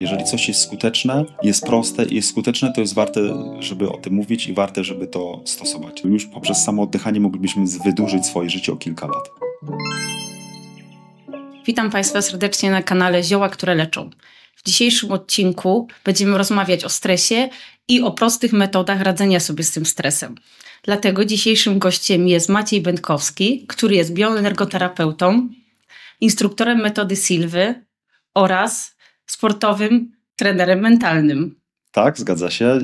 Jeżeli coś jest skuteczne, jest proste i jest skuteczne, to jest warte, żeby o tym mówić i warte, żeby to stosować. Już poprzez samo oddychanie moglibyśmy wydłużyć swoje życie o kilka lat. Witam Państwa serdecznie na kanale Zioła, które leczą. W dzisiejszym odcinku będziemy rozmawiać o stresie i o prostych metodach radzenia sobie z tym stresem. Dlatego dzisiejszym gościem jest Maciej Bętkowski, który jest bioenergoterapeutą, instruktorem metody Silvy oraz sportowym trenerem mentalnym. Tak, zgadza się.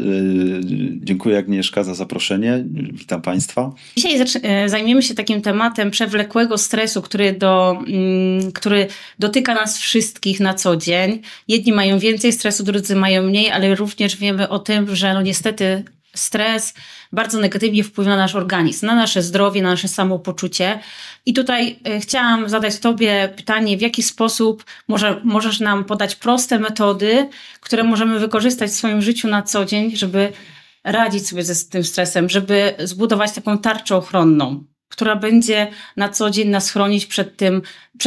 Dziękuję Agnieszka za zaproszenie. Witam Państwa. Dzisiaj zajmiemy się takim tematem przewlekłego stresu, który dotyka nas wszystkich na co dzień. Jedni mają więcej stresu, drudzy mają mniej, ale również wiemy o tym, że no niestety stres bardzo negatywnie wpływa na nasz organizm, na nasze zdrowie, na nasze samopoczucie. I tutaj chciałam zadać Tobie pytanie, w jaki sposób możesz nam podać proste metody, które możemy wykorzystać w swoim życiu na co dzień, żeby radzić sobie z tym stresem, żeby zbudować taką tarczę ochronną, która będzie na co dzień nas chronić przed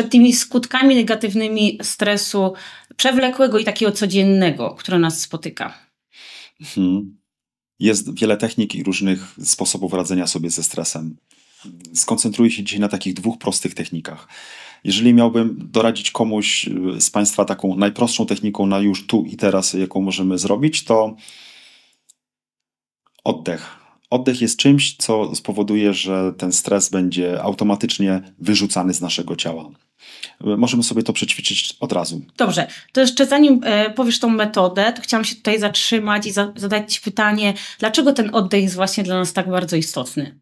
tymi skutkami negatywnymi stresu przewlekłego i takiego codziennego, które nas spotyka. Jest wiele technik i różnych sposobów radzenia sobie ze stresem. Skoncentruję się dzisiaj na takich dwóch prostych technikach. Jeżeli miałbym doradzić komuś z Państwa taką najprostszą techniką na już tu i teraz, jaką możemy zrobić, to oddech. Oddech jest czymś, co spowoduje, że ten stres będzie automatycznie wyrzucany z naszego ciała. Możemy sobie to przećwiczyć od razu. Dobrze, to jeszcze zanim powiesz tą metodę, to chciałam się tutaj zatrzymać i zadać Ci pytanie, dlaczego ten oddech jest właśnie dla nas tak bardzo istotny?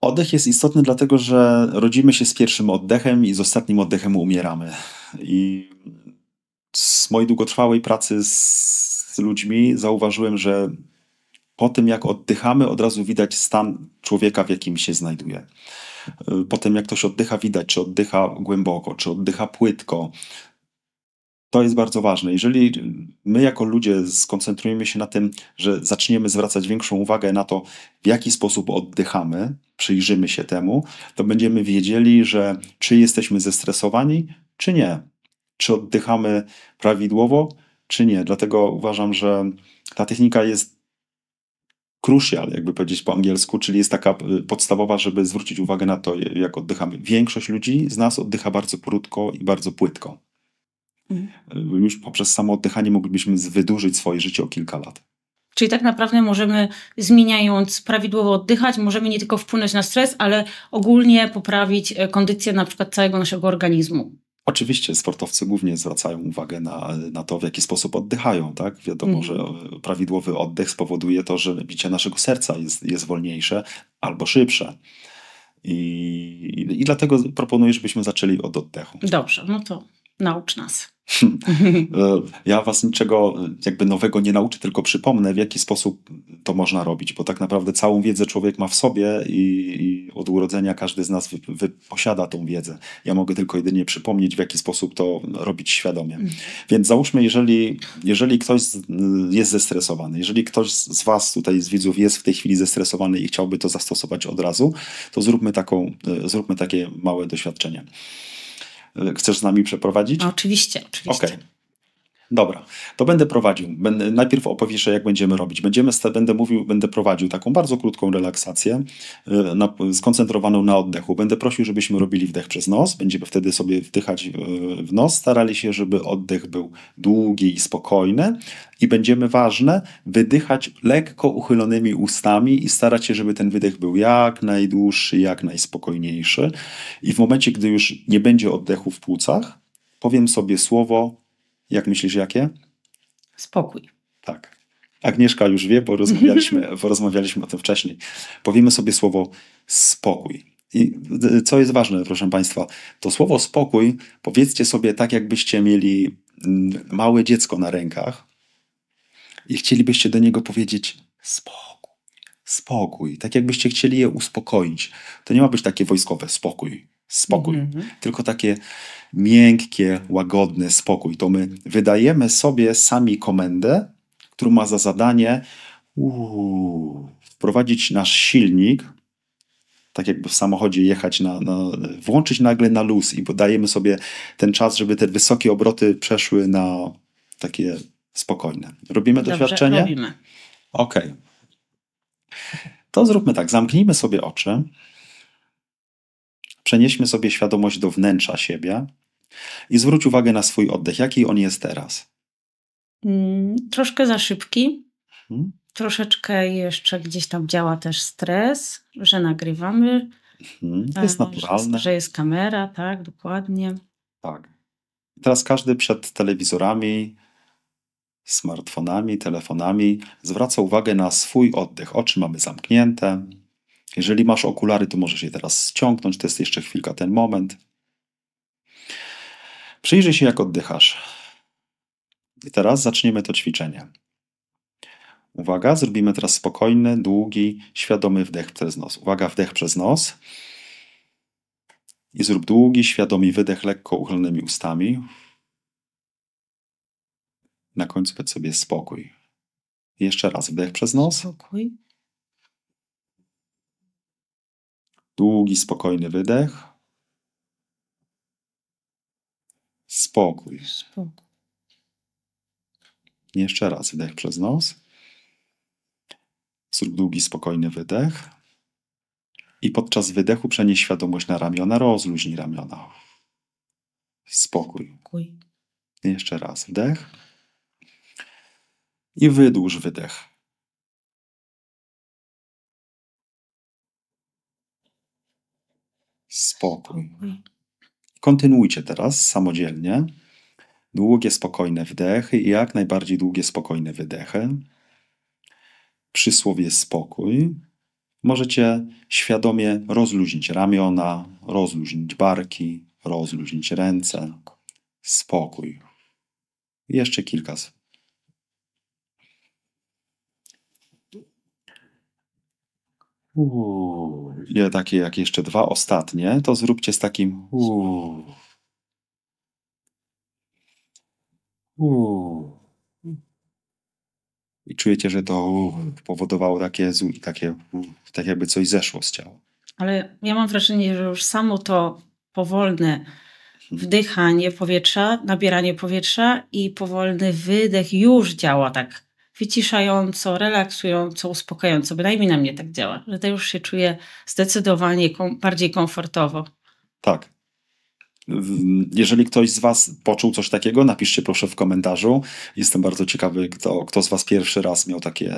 Oddech jest istotny dlatego, że rodzimy się z pierwszym oddechem i z ostatnim oddechem umieramy. I z mojej długotrwałej pracy z ludźmi zauważyłem, że po tym, jak oddychamy, od razu widać stan człowieka, w jakim się znajduje. Po tym, jak ktoś oddycha, widać, czy oddycha głęboko, czy oddycha płytko. To jest bardzo ważne. Jeżeli my jako ludzie skoncentrujemy się na tym, że zaczniemy zwracać większą uwagę na to, w jaki sposób oddychamy, przyjrzymy się temu, to będziemy wiedzieli, że czy jesteśmy zestresowani, czy nie. Czy oddychamy prawidłowo, czy nie. Dlatego uważam, że ta technika jest crucial, jakby powiedzieć po angielsku, czyli jest taka podstawowa, żeby zwrócić uwagę na to, jak oddychamy. Większość ludzi z nas oddycha bardzo krótko i bardzo płytko. Już poprzez samo oddychanie moglibyśmy wydłużyć swoje życie o kilka lat. Czyli tak naprawdę możemy, zmieniając prawidłowo oddychać, możemy nie tylko wpłynąć na stres, ale ogólnie poprawić kondycję na przykład całego naszego organizmu. Oczywiście sportowcy głównie zwracają uwagę na to, w jaki sposób oddychają. Tak? Wiadomo, że prawidłowy oddech spowoduje to, że bicie naszego serca jest wolniejsze albo szybsze. I dlatego proponuję, żebyśmy zaczęli od oddechu. Dobrze, no to naucz nas. Ja Was niczego jakby nowego nie nauczę, tylko przypomnę, w jaki sposób to można robić, bo tak naprawdę całą wiedzę człowiek ma w sobie i od urodzenia każdy z nas posiada tą wiedzę. Ja mogę tylko jedynie przypomnieć, w jaki sposób to robić świadomie. Więc załóżmy, jeżeli ktoś jest zestresowany, jeżeli ktoś z Was tutaj, z widzów, jest w tej chwili zestresowany i chciałby to zastosować od razu, to zróbmy takie małe doświadczenie. Chcesz z nami przeprowadzić? Oczywiście. Okay. Dobra, to będę prowadził. Najpierw opowiesz, jak będziemy robić. Będę prowadził taką bardzo krótką relaksację, skoncentrowaną na oddechu. Będę prosił, żebyśmy robili wdech przez nos. Będziemy wtedy sobie wdychać w nos. Starali się, żeby oddech był długi i spokojny. I będziemy, ważne, wydychać lekko uchylonymi ustami i starać się, żeby ten wydech był jak najdłuższy, jak najspokojniejszy. I w momencie, gdy już nie będzie oddechu w płucach, powiem sobie słowo. Jak myślisz, jakie? Spokój. Tak. Agnieszka już wie, bo rozmawialiśmy o tym wcześniej. Powiemy sobie słowo spokój. I co jest ważne, proszę Państwa, to słowo spokój powiedzcie sobie tak, jakbyście mieli małe dziecko na rękach i chcielibyście do niego powiedzieć spokój, spokój. Tak jakbyście chcieli je uspokoić. To nie ma być takie wojskowe spokój. Spokój. Tylko takie miękkie, łagodny spokój. To my wydajemy sobie sami komendę, którą ma za zadanie wprowadzić nasz silnik tak jakby w samochodzie jechać, włączyć nagle na luz i dajemy sobie ten czas, żeby te wysokie obroty przeszły na takie spokojne. Robimy doświadczenie? Robimy. Okej. To zróbmy tak, zamknijmy sobie oczy, przenieśmy sobie świadomość do wnętrza siebie i zwróć uwagę na swój oddech. Jaki on jest teraz? Troszkę za szybki. Troszeczkę jeszcze gdzieś tam działa też stres, że nagrywamy. To jest naturalne. Że jest kamera, tak, dokładnie. Tak. Teraz każdy przed telewizorami, smartfonami, telefonami zwraca uwagę na swój oddech. Oczy mamy zamknięte. Jeżeli masz okulary, to możesz je teraz ściągnąć. To jest jeszcze chwilka, ten moment. Przyjrzyj się, jak oddychasz. I teraz zaczniemy to ćwiczenie. Uwaga, zrobimy teraz spokojny, długi, świadomy wdech przez nos. Uwaga, wdech przez nos. I zrób długi, świadomy wydech lekko uchylonymi ustami. Na końcu weź sobie spokój. Jeszcze raz wdech przez nos. Spokój. Długi, spokojny wydech. Spokój. Spokój. Jeszcze raz wdech przez nos. Zrób długi, spokojny wydech. I podczas wydechu przenieś świadomość na ramiona. Rozluźnij ramiona. Spokój. Spokój. Jeszcze raz wdech. I wydłuż wydech. Spokój. Spokój. Kontynuujcie teraz samodzielnie. Długie, spokojne wdechy i jak najbardziej długie, spokojne wydechy. Przy słowie spokój możecie świadomie rozluźnić ramiona, rozluźnić barki, rozluźnić ręce. Spokój. Jeszcze kilka. I takie jak jeszcze dwa ostatnie, to zróbcie z takim I czujecie, że to powodowało takie tak jakby coś zeszło z ciała. Ale ja mam wrażenie, że już samo to powolne wdychanie powietrza, nabieranie powietrza i powolny wydech już działa tak wyciszająco, relaksująco, uspokajająco. Bynajmniej na mnie tak działa, że to już się czuję zdecydowanie bardziej komfortowo. Tak. Jeżeli ktoś z Was poczuł coś takiego, napiszcie proszę w komentarzu. Jestem bardzo ciekawy, kto z Was pierwszy raz miał takie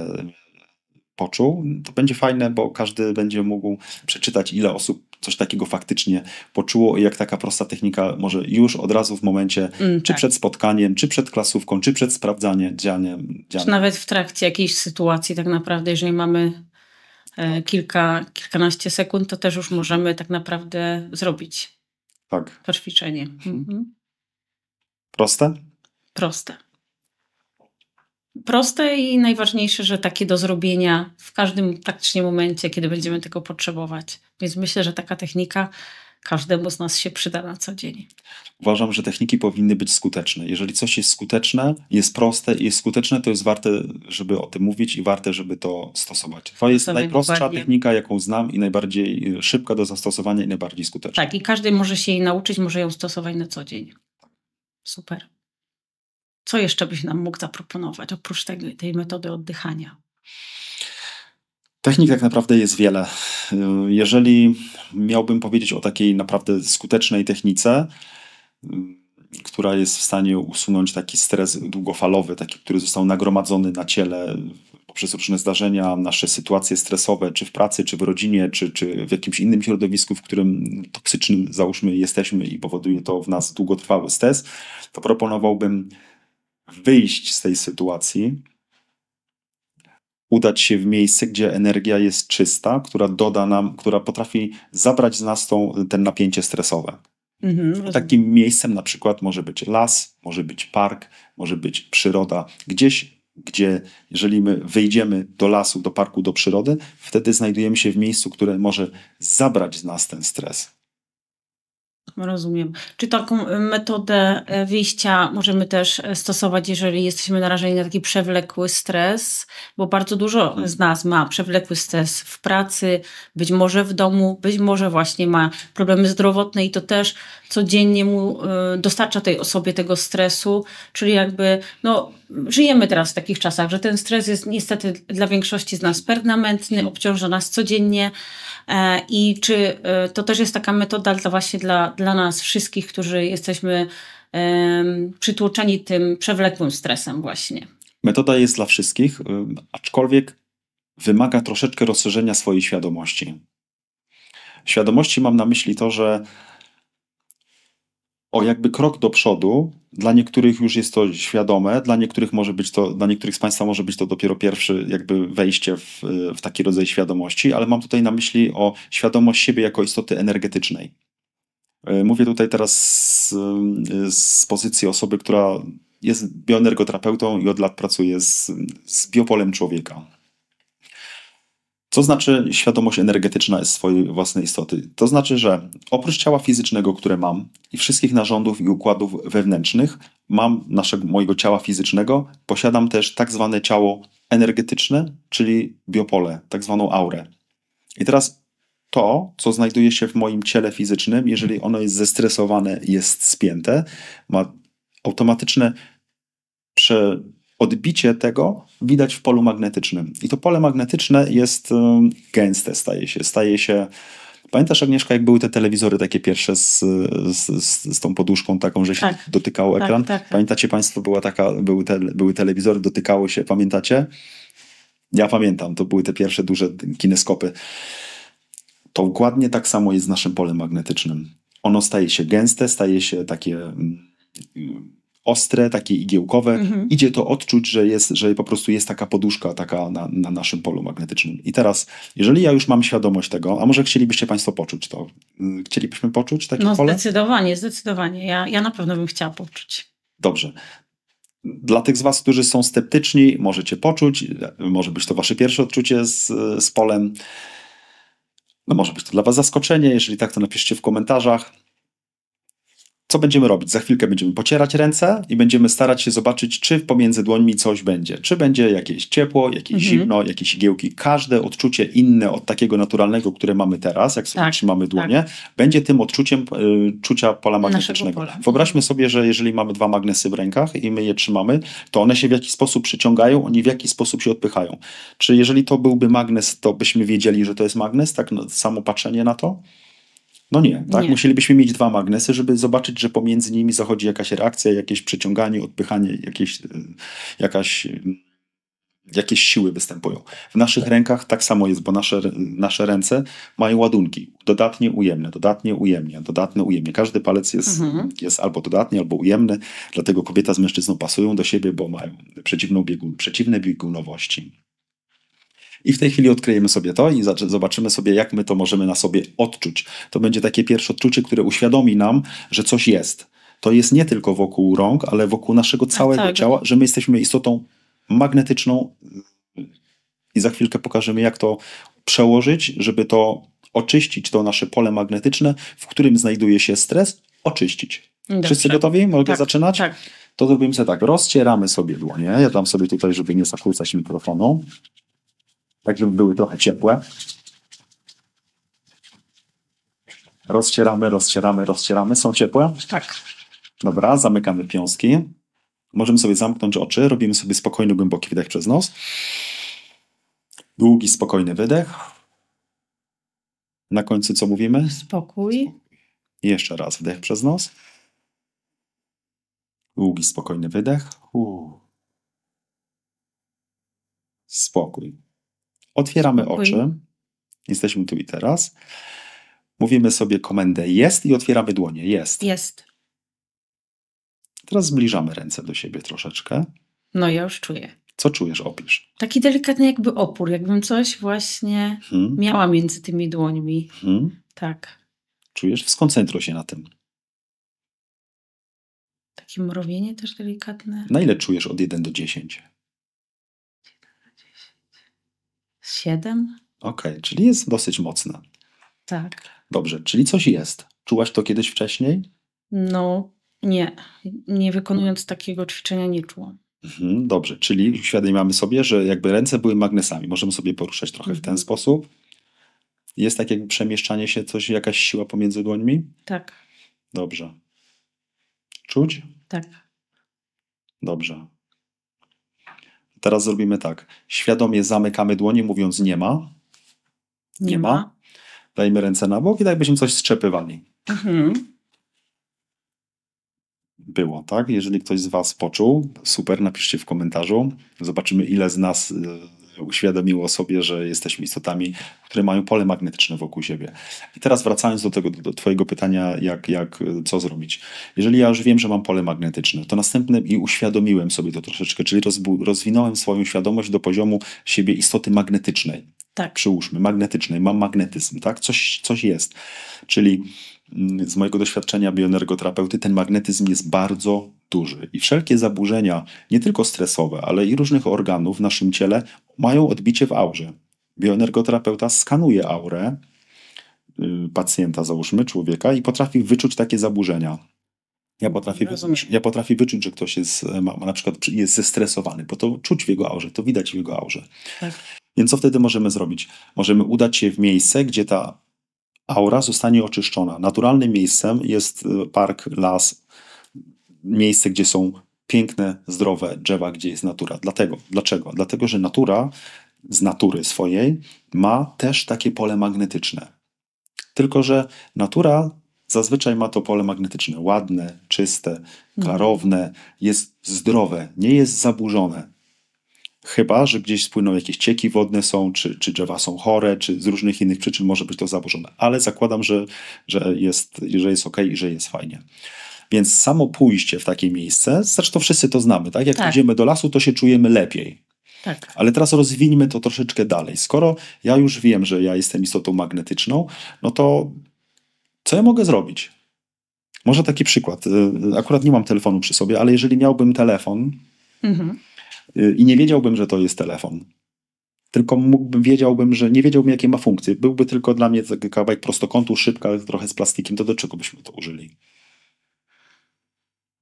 poczuł. To będzie fajne, bo każdy będzie mógł przeczytać, ile osób coś takiego faktycznie poczuło i jak taka prosta technika może już od razu w momencie, czy przed spotkaniem, czy przed klasówką, czy przed sprawdzaniem, czy nawet w trakcie jakiejś sytuacji tak naprawdę, jeżeli mamy kilkanaście sekund, to też już możemy tak naprawdę zrobić. Tak. To ćwiczenie. Proste? Proste. Proste i najważniejsze, że takie do zrobienia w każdym praktycznie momencie, kiedy będziemy tego potrzebować. Więc myślę, że taka technika każdemu z nas się przyda na co dzień. Uważam, że techniki powinny być skuteczne. Jeżeli coś jest skuteczne, jest proste i jest skuteczne, to jest warte, żeby o tym mówić i warte, żeby to stosować. To jest najprostsza technika, jaką znam i najbardziej szybka do zastosowania i najbardziej skuteczna. Tak, i każdy może się jej nauczyć, może ją stosować na co dzień. Super. Co jeszcze byś nam mógł zaproponować, oprócz tej metody oddychania? Technik tak naprawdę jest wiele. Jeżeli miałbym powiedzieć o takiej naprawdę skutecznej technice, która jest w stanie usunąć taki stres długofalowy, taki, który został nagromadzony na ciele poprzez różne zdarzenia, nasze sytuacje stresowe, czy w pracy, czy w rodzinie, czy w jakimś innym środowisku, w którym toksycznym, załóżmy, jesteśmy i powoduje to w nas długotrwały stres, to proponowałbym wyjść z tej sytuacji, udać się w miejsce, gdzie energia jest czysta, która doda nam, która potrafi zabrać z nas ten napięcie stresowe. Takim miejscem na przykład może być las, może być park, może być przyroda. Gdzieś, gdzie jeżeli my wyjdziemy do lasu, do parku, do przyrody, wtedy znajdujemy się w miejscu, które może zabrać z nas ten stres. Rozumiem. Czy taką metodę wyjścia możemy też stosować, jeżeli jesteśmy narażeni na taki przewlekły stres? Bo bardzo dużo z nas ma przewlekły stres w pracy, być może w domu, być może właśnie ma problemy zdrowotne i to też codziennie mu dostarcza tej osobie tego stresu, czyli jakby no, żyjemy teraz w takich czasach, że ten stres jest niestety dla większości z nas permanentny, obciąża nas codziennie i czy to też jest taka metoda właśnie dla nas wszystkich, którzy jesteśmy przytłoczeni tym przewlekłym stresem właśnie. Metoda jest dla wszystkich, aczkolwiek wymaga troszeczkę rozszerzenia swojej świadomości. Świadomości mam na myśli to, że o jakby krok do przodu, dla niektórych już jest to świadome, dla niektórych z Państwa może być to dopiero pierwsze jakby wejście w taki rodzaj świadomości, ale mam tutaj na myśli o świadomość siebie jako istoty energetycznej. Mówię tutaj teraz z pozycji osoby, która jest bioenergoterapeutą i od lat pracuje z biopolem człowieka. Co znaczy świadomość energetyczna swojej własnej istoty? To znaczy, że oprócz ciała fizycznego, które mam i wszystkich narządów i układów wewnętrznych, mam mojego ciała fizycznego, posiadam też tak zwane ciało energetyczne, czyli biopole, tak zwaną aurę. I teraz to, co znajduje się w moim ciele fizycznym, jeżeli ono jest zestresowane, jest spięte, ma automatyczne odbicie tego widać w polu magnetycznym. I to pole magnetyczne jest gęste, staje się... Pamiętasz, Agnieszka, jak były te telewizory takie pierwsze z tą poduszką taką, że się dotykało ekran? Tak. Pamiętacie Państwo, były telewizory, dotykało się, pamiętacie? Ja pamiętam, to były te pierwsze duże kineskopy. To dokładnie tak samo jest z naszym polem magnetycznym. Ono staje się gęste, staje się takie ostre, takie igiełkowe. Idzie to odczuć, że po prostu jest taka poduszka taka na naszym polu magnetycznym. I teraz, jeżeli ja już mam świadomość tego, a może chcielibyście Państwo poczuć to? Chcielibyśmy poczuć takie pole? No zdecydowanie. Ja na pewno bym chciała poczuć. Dobrze. Dla tych z Was, którzy są sceptyczni, możecie poczuć. Może być to Wasze pierwsze odczucie z polem. No może być to dla Was zaskoczenie. Jeżeli tak, to napiszcie w komentarzach. Co będziemy robić? Za chwilkę będziemy pocierać ręce i będziemy starać się zobaczyć, czy pomiędzy dłońmi coś będzie. Czy będzie jakieś ciepło, jakieś zimno, jakieś igiełki. Każde odczucie inne od takiego naturalnego, które mamy teraz, jak sobie trzymamy dłonie, będzie tym odczuciem czucia pola magnetycznego. Wyobraźmy sobie, że jeżeli mamy dwa magnesy w rękach i my je trzymamy, to one się w jakiś sposób przyciągają, oni w jakiś sposób się odpychają. Czy jeżeli to byłby magnes, to byśmy wiedzieli, że to jest magnes? Tak samo patrzenie na to? No nie, tak? Nie. Musielibyśmy mieć dwa magnesy, żeby zobaczyć, że pomiędzy nimi zachodzi jakaś reakcja, jakieś przyciąganie, odpychanie, jakieś siły występują. W naszych rękach tak samo jest, bo nasze ręce mają ładunki. Dodatnie ujemne. Każdy palec jest albo dodatni, albo ujemny, dlatego kobieta z mężczyzną pasują do siebie, bo mają przeciwne biegunowości. I w tej chwili odkryjemy sobie to i zobaczymy sobie, jak my to możemy na sobie odczuć. To będzie takie pierwsze odczucie, które uświadomi nam, że coś jest. To jest nie tylko wokół rąk, ale wokół naszego całego ciała, że my jesteśmy istotą magnetyczną i za chwilkę pokażemy, jak to przełożyć, żeby to oczyścić, to nasze pole magnetyczne, w którym znajduje się stres, oczyścić. Dobrze. Wszyscy gotowi? Mogę zaczynać? Tak. To zrobimy sobie tak, rozcieramy sobie dłonie. Ja dam sobie tutaj, żeby nie zakłócać mikrofonu. Tak, żeby były trochę ciepłe. Rozcieramy. Są ciepłe? Tak. Dobra, zamykamy piąski. Możemy sobie zamknąć oczy. Robimy sobie spokojny, głęboki wydech przez nos. Długi, spokojny wydech. Na końcu co mówimy? Spokój. Jeszcze raz wdech przez nos. Długi, spokojny wydech. Spokój. Otwieramy oczy. Jesteśmy tu i teraz. Mówimy sobie komendę jest i otwieramy dłonie. Jest. Jest. Teraz zbliżamy ręce do siebie troszeczkę. No ja już czuję. Co czujesz? Opisz. Taki delikatny jakby opór. Jakbym coś właśnie miała między tymi dłońmi. Tak. Czujesz? Skoncentruj się na tym. Takie mrowienie też delikatne. Na ile czujesz od 1 do 10? 7. Okej, czyli jest dosyć mocna. Tak. Dobrze, czyli coś jest. Czułaś to kiedyś wcześniej? No nie. Nie wykonując takiego ćwiczenia nie czułam. Mhm, dobrze, czyli uświadamiamy sobie, że jakby ręce były magnesami. Możemy sobie poruszać trochę w ten sposób. Jest tak jakby przemieszczanie się, coś, jakaś siła pomiędzy dłońmi? Tak. Dobrze. Czuć? Tak. Dobrze. Teraz zrobimy tak. Świadomie zamykamy dłonie, mówiąc nie ma. Nie ma. Dajmy ręce na bok i tak jakbyśmy coś strzepywali. Mhm. Było, tak? Jeżeli ktoś z was poczuł, super, napiszcie w komentarzu. Zobaczymy, ile z nas uświadomiło sobie, że jesteśmy istotami, które mają pole magnetyczne wokół siebie. I teraz wracając do tego, do twojego pytania, co zrobić. Jeżeli ja już wiem, że mam pole magnetyczne, to następnym i uświadomiłem sobie to troszeczkę, czyli rozwinąłem swoją świadomość do poziomu siebie istoty magnetycznej. Tak. Przyłóżmy, magnetycznej. Mam magnetyzm, tak? Coś jest. Czyli z mojego doświadczenia bioenergoterapeuty ten magnetyzm jest bardzo duży i wszelkie zaburzenia, nie tylko stresowe, ale i różnych organów w naszym ciele mają odbicie w aurze. Bioenergoterapeuta skanuje aurę pacjenta, załóżmy, człowieka i potrafi wyczuć takie zaburzenia. Ja potrafię wyczuć, że ktoś na przykład jest zestresowany, bo to czuć w jego aurze, to widać w jego aurze. Tak. Więc co wtedy możemy zrobić? Możemy udać się w miejsce, gdzie ta aura zostanie oczyszczona. Naturalnym miejscem jest park, las, miejsce, gdzie są piękne, zdrowe drzewa, gdzie jest natura. Dlaczego? Dlatego, że natura z natury swojej ma też takie pole magnetyczne. Tylko, że natura zazwyczaj ma to pole magnetyczne. Ładne, czyste, klarowne, jest zdrowe, nie jest zaburzone. Chyba że gdzieś spłyną jakieś cieki wodne są, czy drzewa są chore, czy z różnych innych przyczyn może być to zaburzone. Ale zakładam, że jest okej i że jest fajnie. Więc samo pójście w takie miejsce, zresztą wszyscy to znamy, tak? Jak idziemy do lasu, to się czujemy lepiej. Tak. Ale teraz rozwińmy to troszeczkę dalej. Skoro ja już wiem, że ja jestem istotą magnetyczną, no to co ja mogę zrobić? Może taki przykład. Akurat nie mam telefonu przy sobie, ale jeżeli miałbym telefon... I nie wiedziałbym, że to jest telefon. Tylko wiedziałbym, że nie wiedziałbym, jakie ma funkcje. Byłby tylko dla mnie taki kawałek prostokątu, szybka, trochę z plastikiem. To do czego byśmy to użyli?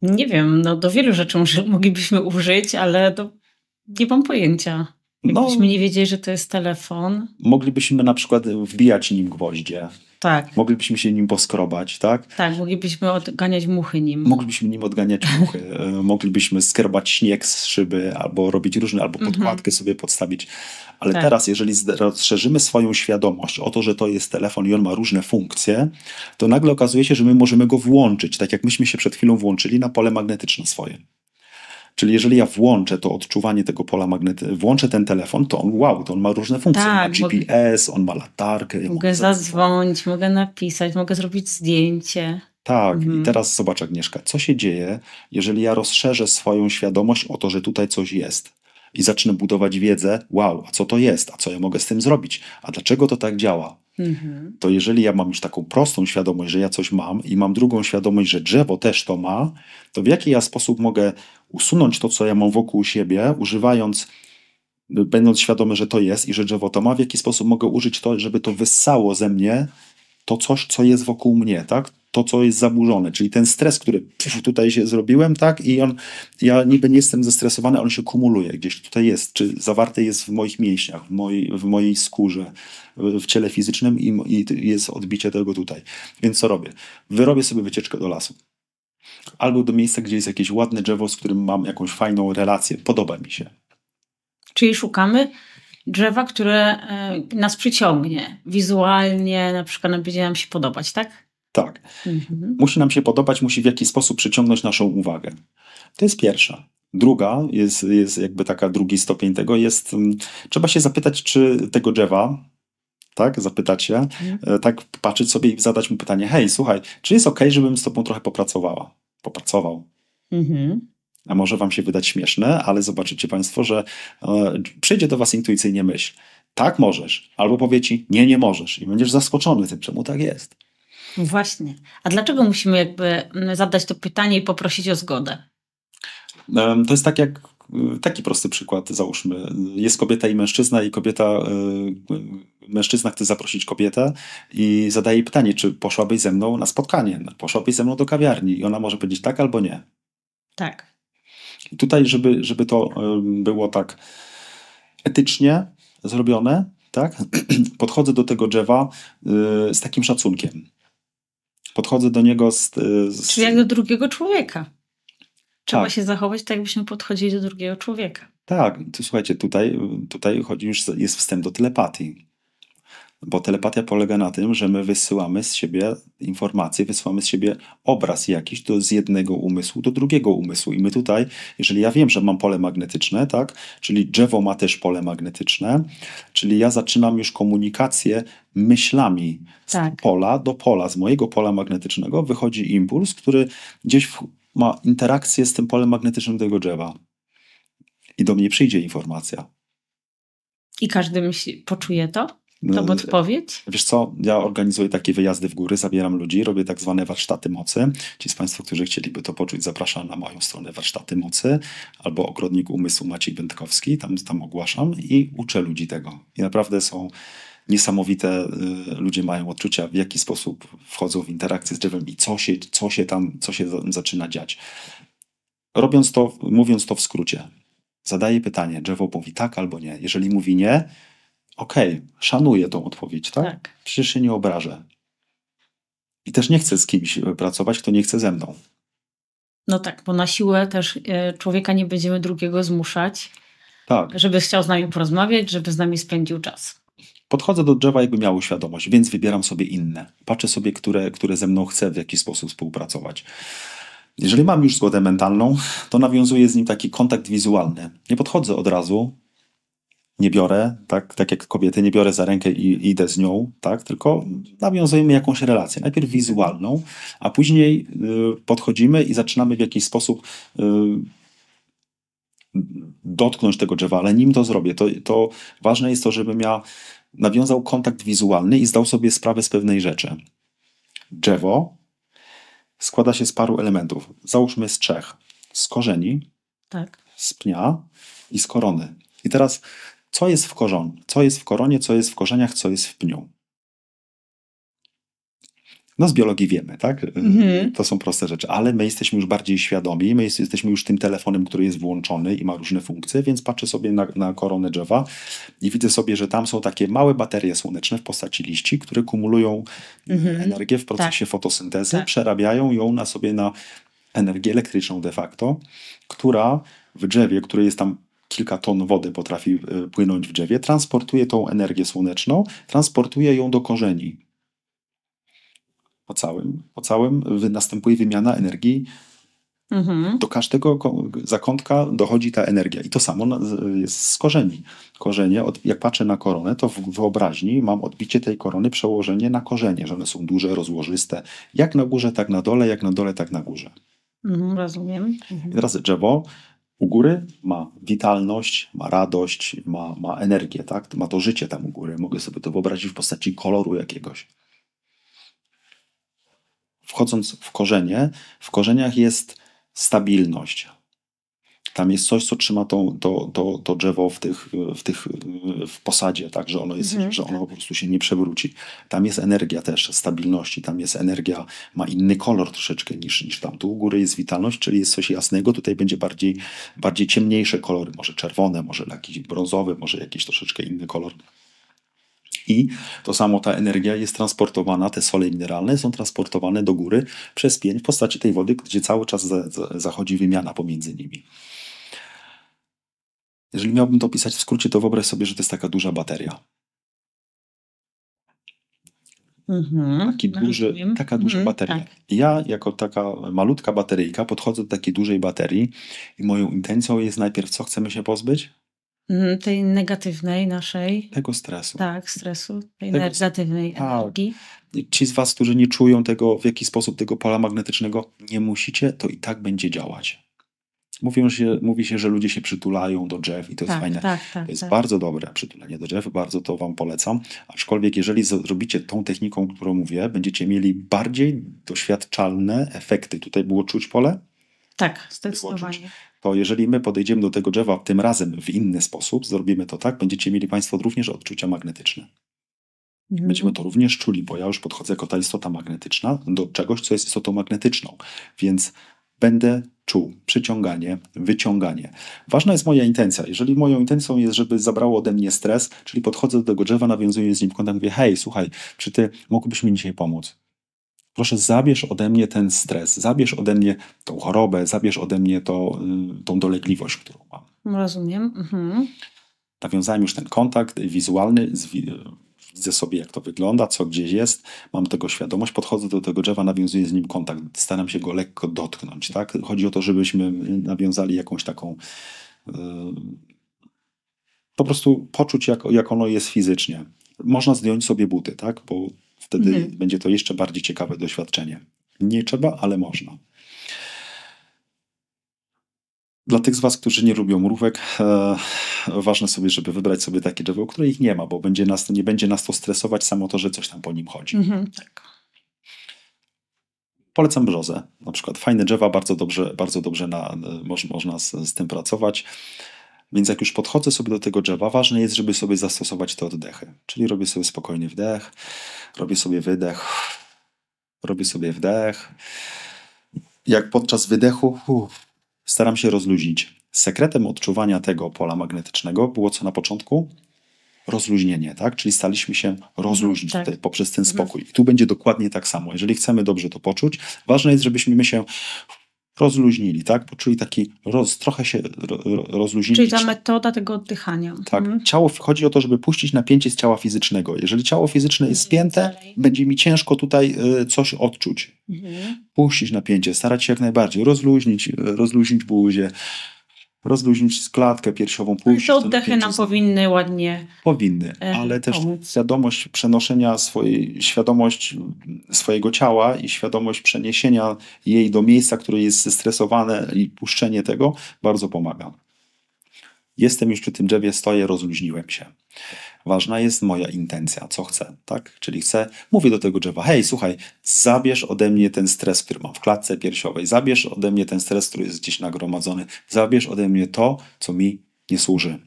Nie wiem, no do wielu rzeczy moglibyśmy użyć, ale nie mam pojęcia. Jakbyśmy nie wiedzieli, że to jest telefon. Moglibyśmy na przykład wbijać nim gwoździe. Tak. Moglibyśmy się nim poskrobać, tak? Tak, moglibyśmy odganiać muchy nim. Moglibyśmy skrbać śnieg z szyby, albo robić różne, albo podkładkę sobie podstawić. Ale teraz, jeżeli rozszerzymy swoją świadomość o to, że to jest telefon i on ma różne funkcje, to nagle okazuje się, że my możemy go włączyć, tak jak myśmy się przed chwilą włączyli na pole magnetyczne swoje. Czyli jeżeli ja włączę to odczuwanie tego pola magnetycznego, włączę ten telefon, to on to on ma różne funkcje. Tak, on ma GPS, on ma latarkę. Mogę zadzwonić, mogę napisać, mogę zrobić zdjęcie. Tak, i teraz zobacz, Agnieszka, co się dzieje, jeżeli ja rozszerzę swoją świadomość o to, że tutaj coś jest i zacznę budować wiedzę, a co to jest, a co ja mogę z tym zrobić, a dlaczego to tak działa? To jeżeli ja mam już taką prostą świadomość, że ja coś mam i mam drugą świadomość, że drzewo też to ma, to w jaki ja sposób mogę usunąć to, co ja mam wokół siebie, będąc świadomy, że to jest i że drzewo to ma, w jaki sposób mogę użyć to, żeby to wyssało ze mnie to coś, co jest wokół mnie, tak? To, co jest zaburzone, czyli ten stres, który tutaj się zrobiłem, tak? I ja niby nie jestem zestresowany, on się kumuluje, gdzieś tutaj jest, czy zawarty jest w moich mięśniach, w mojej skórze, w ciele fizycznym i jest odbicie tego tutaj. Więc co robię? Wyrobię sobie wycieczkę do lasu. Albo do miejsca, gdzie jest jakieś ładne drzewo, z którym mam jakąś fajną relację. Podoba mi się. Czyli szukamy drzewa, które nas przyciągnie. Wizualnie na przykład będzie nam się podobać, tak? Tak. Musi nam się podobać, musi w jakiś sposób przyciągnąć naszą uwagę. To jest pierwsza. Druga, jest jakby taka drugi stopień tego, jest trzeba się zapytać, czy tego drzewa, tak, zapytać się, tak patrzeć sobie i zadać mu pytanie, hej, słuchaj, czy jest okej, żebym z tobą trochę popracował? A może wam się wydać śmieszne, ale zobaczycie państwo, że przyjdzie do was intuicyjnie myśl, tak możesz, albo powie ci, nie możesz i będziesz zaskoczony tym, czemu tak jest. Właśnie. A dlaczego musimy jakby zadać to pytanie i poprosić o zgodę? To jest tak jak taki prosty przykład, załóżmy. Jest kobieta i kobieta, mężczyzna chce zaprosić kobietę i zadaje pytanie, czy poszłabyś ze mną na spotkanie, poszłabyś ze mną do kawiarni, i ona może powiedzieć tak albo nie. Tak. Tutaj, żeby to było tak etycznie zrobione, tak? Podchodzę do tego drzewa z takim szacunkiem. Podchodzę do niego Czyli jak do drugiego człowieka. Trzeba się zachować tak, jakbyśmy podchodzili do drugiego człowieka. Tak. To, słuchajcie, tutaj chodzi już, jest wstęp do telepatii. Bo telepatia polega na tym, że my wysyłamy z siebie informacje, wysyłamy z siebie obraz jakiś z jednego umysłu do drugiego umysłu. I my tutaj, jeżeli ja wiem, że mam pole magnetyczne, tak, czyli drzewo ma też pole magnetyczne, czyli ja zaczynam już komunikację myślami z pola do pola. Z mojego pola magnetycznego wychodzi impuls, który gdzieś ma interakcję z tym polem magnetycznym tego drzewa. I do mnie przyjdzie informacja. I każdy poczuje to? To podpowiedź? Wiesz co, ja organizuję takie wyjazdy w góry, zabieram ludzi, robię tak zwane warsztaty mocy. Ci z Państwa, którzy chcieliby to poczuć, zapraszam na moją stronę warsztaty mocy albo ogrodnik umysłu Maciej Bętkowski, tam ogłaszam i uczę ludzi tego. I naprawdę są niesamowite, ludzie mają odczucia, w jaki sposób wchodzą w interakcję z drzewem i co się tam zaczyna dziać. Robiąc to, mówiąc to w skrócie, zadaję pytanie, drzewo mówi tak albo nie. Jeżeli mówi nie, okej, szanuję tą odpowiedź, tak? Przecież się nie obrażę. I też nie chcę z kimś pracować, kto nie chce ze mną. No tak, bo na siłę też człowieka nie będziemy drugiego zmuszać, żeby chciał z nami porozmawiać, żeby z nami spędził czas. Podchodzę do drzewa, jakby miało świadomość, więc wybieram sobie inne. Patrzę sobie, które ze mną chce w jakiś sposób współpracować. Jeżeli mam już zgodę mentalną, to nawiązuję z nim taki kontakt wizualny. Nie podchodzę od razu, nie biorę, tak jak kobiety, nie biorę za rękę i idę z nią, tak, tylko nawiązujemy jakąś relację. Najpierw wizualną, a później podchodzimy i zaczynamy w jakiś sposób dotknąć tego drzewa, ale nim to zrobię, to ważne jest to, żebym ja nawiązał kontakt wizualny i zdał sobie sprawę z pewnej rzeczy. Drzewo składa się z paru elementów. Załóżmy z trzech. Z korzeni, z pnia i z korony. I teraz co jest w koronie? Co jest w koronie, co jest w korzeniach, co jest w pniu? No z biologii wiemy, tak? To są proste rzeczy, ale my jesteśmy już bardziej świadomi, my jesteśmy już tym telefonem, który jest włączony i ma różne funkcje, więc patrzę sobie na koronę drzewa i widzę sobie, że tam są takie małe baterie słoneczne w postaci liści, które kumulują energię w procesie fotosyntezy, przerabiają ją na sobie na energię elektryczną de facto, która w drzewie, które jest tam kilka ton wody potrafi płynąć w drzewie, transportuje tą energię słoneczną, transportuje ją do korzeni. Po całym następuje wymiana energii. Do każdego zakątka dochodzi ta energia. I to samo jest z korzeni. Korzenie, jak patrzę na koronę, to w wyobraźni mam odbicie tej korony, przełożenie na korzenie, że one są duże, rozłożyste. Jak na górze, tak na dole, jak na dole, tak na górze. Rozumiem. I teraz drzewo u góry ma witalność, ma radość, ma energię, tak? Ma to życie tam u góry. Mogę sobie to wyobrazić w postaci koloru jakiegoś. Wchodząc w korzenie, w korzeniach jest stabilność. Tam jest coś, co trzyma to drzewo w posadzie, tak? Że ono jest, że ono po prostu się nie przewróci. Tam jest energia też stabilności, tam jest energia, ma inny kolor troszeczkę niż tam. Tu u góry jest witalność, czyli jest coś jasnego, tutaj będzie bardziej ciemniejsze kolory, może czerwone, może jakiś brązowy, może jakiś troszeczkę inny kolor. I to samo ta energia jest transportowana, te sole mineralne są transportowane do góry przez pień w postaci tej wody, gdzie cały czas zachodzi wymiana pomiędzy nimi. Jeżeli miałbym to opisać w skrócie, to wyobraź sobie, że to jest taka duża bateria. Taka duża bateria. Ja jako taka malutka bateryjka podchodzę do takiej dużej baterii i moją intencją jest najpierw, co chcemy się pozbyć? Tej negatywnej naszej. Tego stresu. Tak, stresu. Tej negatywnej energii. Ci z Was, którzy nie czują tego, w jaki sposób tego pola magnetycznego, nie musicie, to i tak będzie działać. Mówi się, że ludzie się przytulają do drzew i to jest fajne. To jest bardzo dobre przytulenie do drzew, bardzo to Wam polecam. Aczkolwiek jeżeli zrobicie tą techniką, którą mówię, będziecie mieli bardziej doświadczalne efekty. Tutaj było czuć pole? Tak, zdecydowanie. to jeżeli my podejdziemy do tego drzewa tym razem w inny sposób, zrobimy to tak, będziecie mieli Państwo również odczucia magnetyczne. Będziemy to również czuli, bo ja już podchodzę jako ta istota magnetyczna do czegoś, co jest istotą magnetyczną. Więc będę czuł przyciąganie, wyciąganie. Ważna jest moja intencja. Jeżeli moją intencją jest, żeby zabrało ode mnie stres, czyli podchodzę do tego drzewa, nawiązuję z nim kontakt, mówię, hej, słuchaj, czy ty mógłbyś mi dzisiaj pomóc? Proszę, zabierz ode mnie ten stres, zabierz ode mnie tą chorobę, zabierz ode mnie tą dolegliwość, którą mam. Rozumiem. Nawiązałem już ten kontakt wizualny, widzę sobie, jak to wygląda, co gdzieś jest, mam tego świadomość, podchodzę do tego drzewa, nawiązuję z nim kontakt, staram się go lekko dotknąć, tak? Chodzi o to, żebyśmy nawiązali jakąś taką, po prostu poczuć, jak ono jest fizycznie. Można zdjąć sobie buty, tak? Bo wtedy będzie to jeszcze bardziej ciekawe doświadczenie. Nie trzeba, ale można. Dla tych z Was, którzy nie lubią mrówek, ważne sobie, żeby wybrać sobie takie drzewo, które ich nie ma, bo nie będzie nas to stresować samo to, że coś tam po nim chodzi. Tak. Polecam brzozę. Na przykład fajne drzewa, bardzo dobrze można z tym pracować. Więc jak już podchodzę sobie do tego drzewa, ważne jest, żeby sobie zastosować te oddechy. Czyli robię sobie spokojny wdech, robię sobie wydech, robię sobie wdech. Jak podczas wydechu... staram się rozluźnić. Sekretem odczuwania tego pola magnetycznego było co na początku? Rozluźnienie, tak? Czyli staliśmy się rozluźnić tutaj, poprzez ten spokój. I tu będzie dokładnie tak samo. Jeżeli chcemy dobrze to poczuć, ważne jest, żebyśmy my się rozluźnili, tak? Poczuli taki trochę się rozluźnili. Czyli ta metoda tego oddychania. Tak. Ciało, chodzi o to, żeby puścić napięcie z ciała fizycznego. Jeżeli ciało fizyczne jest spięte, będzie mi ciężko tutaj coś odczuć. Puścić napięcie, starać się jak najbardziej rozluźnić buzię, rozluźnić klatkę piersiową, pójść. Te oddechy nam powinny ładnie ale też pomóc. Świadomość przenoszenia świadomość swojego ciała i świadomość przeniesienia jej do miejsca, które jest zestresowane i puszczenie tego bardzo pomaga. Jestem już przy tym drzewie, stoję, rozluźniłem się. Ważna jest moja intencja, co chcę, tak? Czyli mówię do tego drzewa, hej, słuchaj, zabierz ode mnie ten stres, który mam w klatce piersiowej, zabierz ode mnie ten stres, który jest gdzieś nagromadzony, zabierz ode mnie to, co mi nie służy.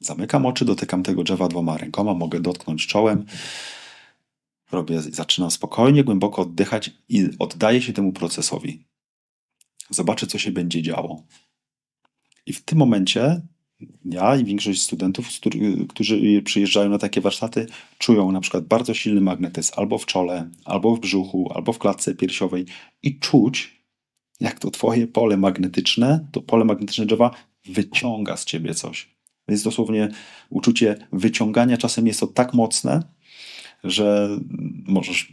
Zamykam oczy, dotykam tego drzewa dwoma rękoma, mogę dotknąć czołem, zaczynam spokojnie, głęboko oddychać i oddaję się temu procesowi. Zobaczę, co się będzie działo. I w tym momencie ja i większość studentów, którzy przyjeżdżają na takie warsztaty, czują na przykład bardzo silny magnetyzm albo w czole, albo w brzuchu, albo w klatce piersiowej i czuć, jak to twoje pole magnetyczne, drzewa wyciąga z ciebie coś. To jest dosłownie uczucie wyciągania. Czasem jest to tak mocne, że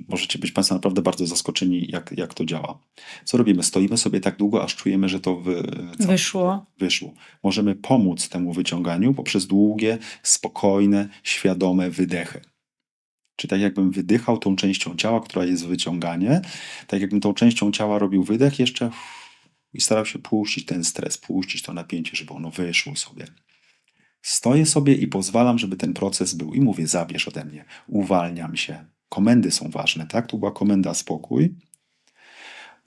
możecie być Państwo naprawdę bardzo zaskoczeni, jak to działa. Co robimy? Stoimy sobie tak długo, aż czujemy, że to wyszło. Możemy pomóc temu wyciąganiu poprzez długie, spokojne, świadome wydechy. Czyli tak jakbym wydychał tą częścią ciała, która jest wyciąganie, tak jakbym tą częścią ciała robił wydech jeszcze i starał się puścić ten stres, puścić to napięcie, żeby ono wyszło sobie. Stoję sobie i pozwalam, żeby ten proces był. I mówię, zabierz ode mnie. Uwalniam się. Komendy są ważne, tak? Tu była komenda spokój.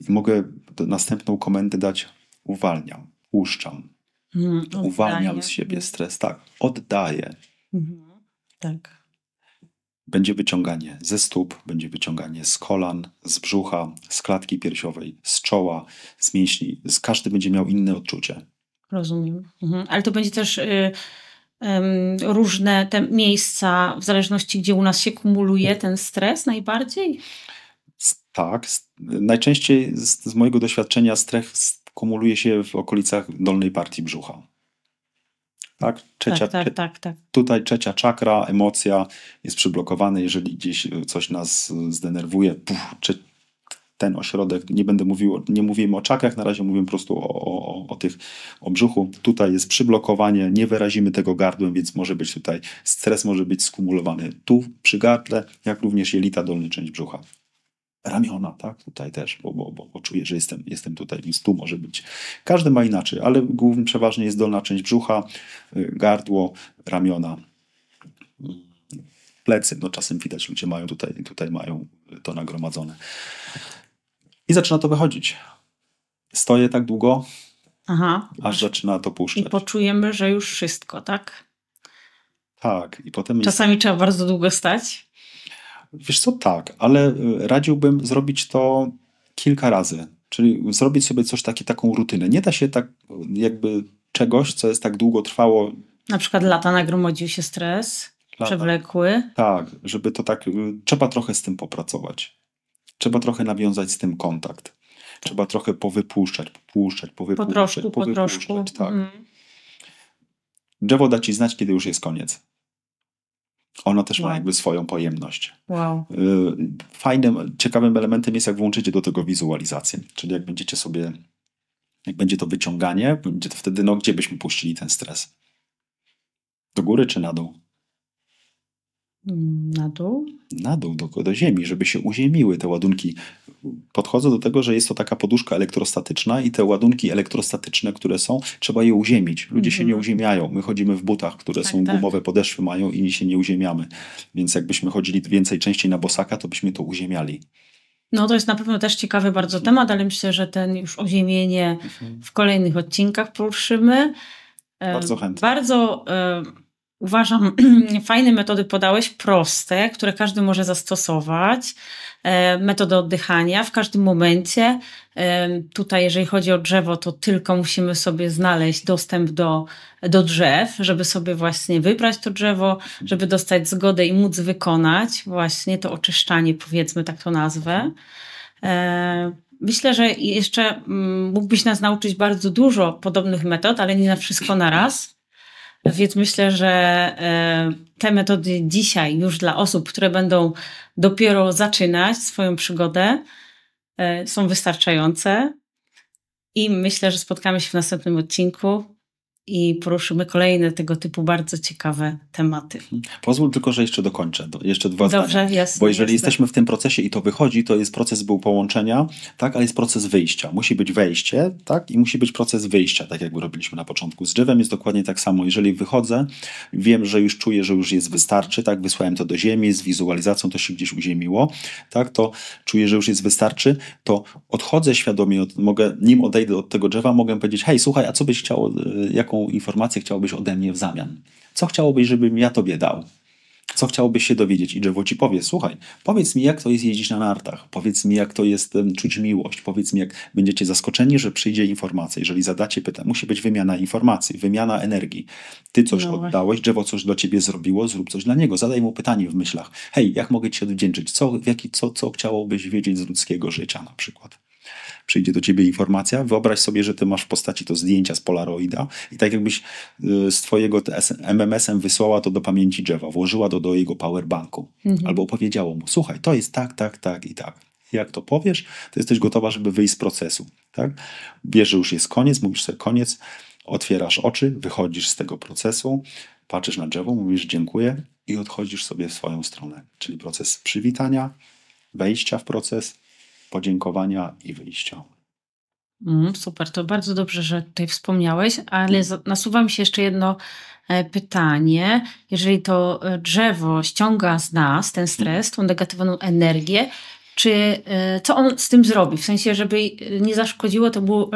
I mogę następną komendę dać. Uwalniam. Puszczam. Uwalniam z siebie stres. Tak. Oddaję. Tak. Będzie wyciąganie ze stóp, będzie wyciąganie z kolan, z brzucha, z klatki piersiowej, z czoła, z mięśni. Każdy będzie miał inne odczucie. Rozumiem. Ale to będzie też różne te miejsca, w zależności gdzie u nas się kumuluje ten stres najbardziej? Tak. Najczęściej z mojego doświadczenia stres kumuluje się w okolicach dolnej partii brzucha. Tak? Tutaj trzecia czakra, emocja jest przyblokowana, jeżeli gdzieś coś nas zdenerwuje, ten ośrodek, nie mówimy o czakrach, na razie mówimy po prostu o brzuchu. Tutaj jest przyblokowanie, nie wyrazimy tego gardłem, więc może być tutaj, stres może być skumulowany tu przy gardle, jak również jelita, dolna część brzucha. Ramiona, tak? Tutaj też, bo czuję, że jestem tutaj, więc tu może być. Każdy ma inaczej, ale głównie przeważnie jest dolna część brzucha, gardło, ramiona, plecy. No czasem widać, ludzie mają tutaj mają to nagromadzone. I zaczyna to wychodzić. Stoję tak długo, Aha. Aż zaczyna to puszczać. I poczujemy, że już wszystko, tak? Tak. I potem czasami trzeba bardzo długo stać? Wiesz co, tak, ale radziłbym zrobić to kilka razy. Czyli zrobić sobie taką rutynę. Nie da się tak jakby czegoś, co jest tak długo trwało. Na przykład lata nagromadził się stres, przewlekły. Tak, żeby to tak, trzeba trochę z tym popracować. Trzeba trochę nawiązać z tym kontakt. Trzeba trochę powypuszczać. Po troszku. Tak. Mhm. Drzewo da ci znać, kiedy już jest koniec. Ono też ma jakby swoją pojemność. Wow. Fajnym, ciekawym elementem jest, jak włączycie do tego wizualizację. Czyli jak będziecie sobie, jak będzie to wyciąganie, będzie to wtedy, no gdzie byśmy puścili ten stres? Do góry czy na dół? Na dół? Na dół, do ziemi, żeby się uziemiły te ładunki. Podchodzę do tego, że jest to taka poduszka elektrostatyczna i te ładunki elektrostatyczne, które są, trzeba je uziemić. Ludzie się nie uziemiają. My chodzimy w butach, które tak, są gumowe, podeszwy mają i się nie uziemiamy. Więc jakbyśmy chodzili częściej na bosaka, to byśmy to uziemiali. No to jest na pewno też ciekawy bardzo temat, ale myślę, że ten już oziemienie w kolejnych odcinkach poruszymy. Bardzo chętnie. Bardzo... Uważam, fajne metody podałeś, proste, które każdy może zastosować. Metodę oddychania w każdym momencie. Tutaj, jeżeli chodzi o drzewo, to tylko musimy sobie znaleźć dostęp do drzew, żeby sobie właśnie wybrać to drzewo, żeby dostać zgodę i móc wykonać właśnie to oczyszczanie, powiedzmy tak to nazwę. Myślę, że jeszcze mógłbyś nas nauczyć bardzo dużo podobnych metod, ale nie na wszystko na raz. Więc myślę, że te metody dzisiaj już dla osób, które będą dopiero zaczynać swoją przygodę, są wystarczające. I myślę, że spotkamy się w następnym odcinku i poruszymy kolejne tego typu bardzo ciekawe tematy. Pozwól tylko, że jeszcze dokończę. Jeszcze dwa zdania. Jasne, bo jeżeli jesteśmy w tym procesie i to wychodzi, to jest proces połączenia, tak, ale jest proces wyjścia. Musi być wejście, tak, i musi być proces wyjścia, tak jakby robiliśmy na początku. Z drzewem jest dokładnie tak samo. Jeżeli wychodzę, wiem, że już czuję, że już jest wystarczy, tak, wysłałem to do ziemi, z wizualizacją to się gdzieś uziemiło, tak, to czuję, że już jest wystarczy, to odchodzę świadomie, nim odejdę od tego drzewa, mogę powiedzieć: hej, słuchaj, a co byś chciał, jaką informację chciałbyś ode mnie w zamian? Co chciałbyś, żebym ja tobie dał? Co chciałbyś się dowiedzieć? I drzewo ci powie: słuchaj, powiedz mi, jak to jest jeździć na nartach. Powiedz mi, jak to jest czuć miłość. Powiedz mi, jak będziecie zaskoczeni, że przyjdzie informacja. Jeżeli zadacie pytanie, musi być wymiana informacji, wymiana energii. Ty coś oddałeś, drzewo coś do ciebie zrobiło, zrób coś dla niego. Zadaj mu pytanie w myślach. Hej, jak mogę ci się odwdzięczyć? Co chciałobyś wiedzieć z ludzkiego życia na przykład? Przyjdzie do ciebie informacja, wyobraź sobie, że ty masz w postaci to zdjęcia z Polaroida i tak jakbyś z twojego MMS-em wysłała to do pamięci drzewa, włożyła to do jego powerbanku, albo opowiedziało mu: słuchaj, to jest tak, tak, tak i tak. Jak to powiesz, to jesteś gotowa, żeby wyjść z procesu. Tak? Wiesz, że już jest koniec, mówisz sobie koniec, otwierasz oczy, wychodzisz z tego procesu, patrzysz na drzewo, mówisz dziękuję i odchodzisz sobie w swoją stronę. Czyli proces przywitania, wejścia w proces, podziękowania i wyjścia. Super, to bardzo dobrze, że tutaj wspomniałeś, ale nasuwa mi się jeszcze jedno pytanie. Jeżeli to drzewo ściąga z nas ten stres, tą negatywną energię, czy co on z tym zrobi? W sensie, żeby nie zaszkodziło to było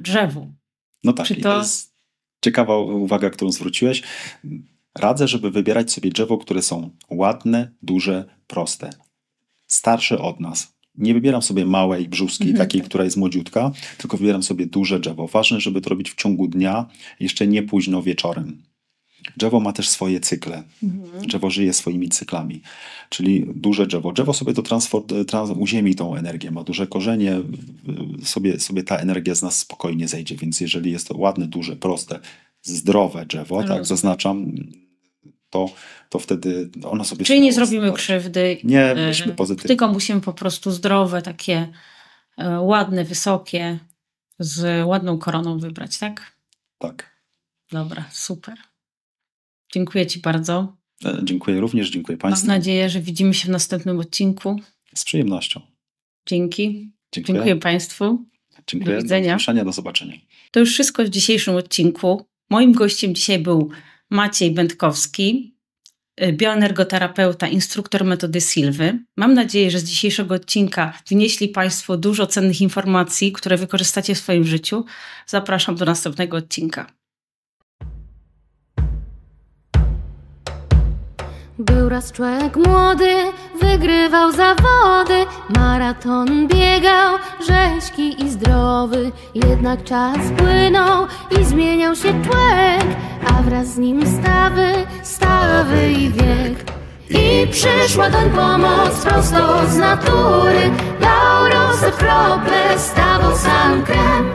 drzewu. No tak, to jest ciekawa uwaga, którą zwróciłeś. Radzę, żeby wybierać sobie drzewo, które są ładne, duże, proste. Starsze od nas. Nie wybieram sobie małej brzuski, takiej, która jest młodziutka, tylko wybieram sobie duże drzewo. Ważne, żeby to robić w ciągu dnia, jeszcze nie późno wieczorem. Drzewo ma też swoje cykle. Drzewo żyje swoimi cyklami. Czyli duże drzewo. Drzewo sobie to uziemi tą energię. Ma duże korzenie, sobie ta energia z nas spokojnie zejdzie. Więc jeżeli jest to ładne, duże, proste, zdrowe drzewo, tak zaznaczam... To wtedy ona sobie... Czyli nie zrobimy krzywdy. Nie, myślmy pozytywnie. Tylko musimy po prostu zdrowe, takie ładne, wysokie, z ładną koroną wybrać, tak? Tak. Dobra, super. Dziękuję ci bardzo. Dziękuję również, dziękuję państwu. Mam nadzieję, że widzimy się w następnym odcinku. Z przyjemnością. Dzięki. Dziękuję państwu. Dziękuję. Do widzenia. Do usłyszenia, do zobaczenia. To już wszystko w dzisiejszym odcinku. Moim gościem dzisiaj był Maciej Bętkowski, bioenergoterapeuta, instruktor metody Silvy. Mam nadzieję, że z dzisiejszego odcinka wnieśli Państwo dużo cennych informacji, które wykorzystacie w swoim życiu. Zapraszam do następnego odcinka. Był raz człowiek młody, wygrywał zawody, maraton biegał, rześki i zdrowy. Jednak czas płynął i zmieniał się człowiek, a wraz z nim stawy i wiek. I przyszła doń pomoc prosto z natury, laurosy krople, stawał sam krem.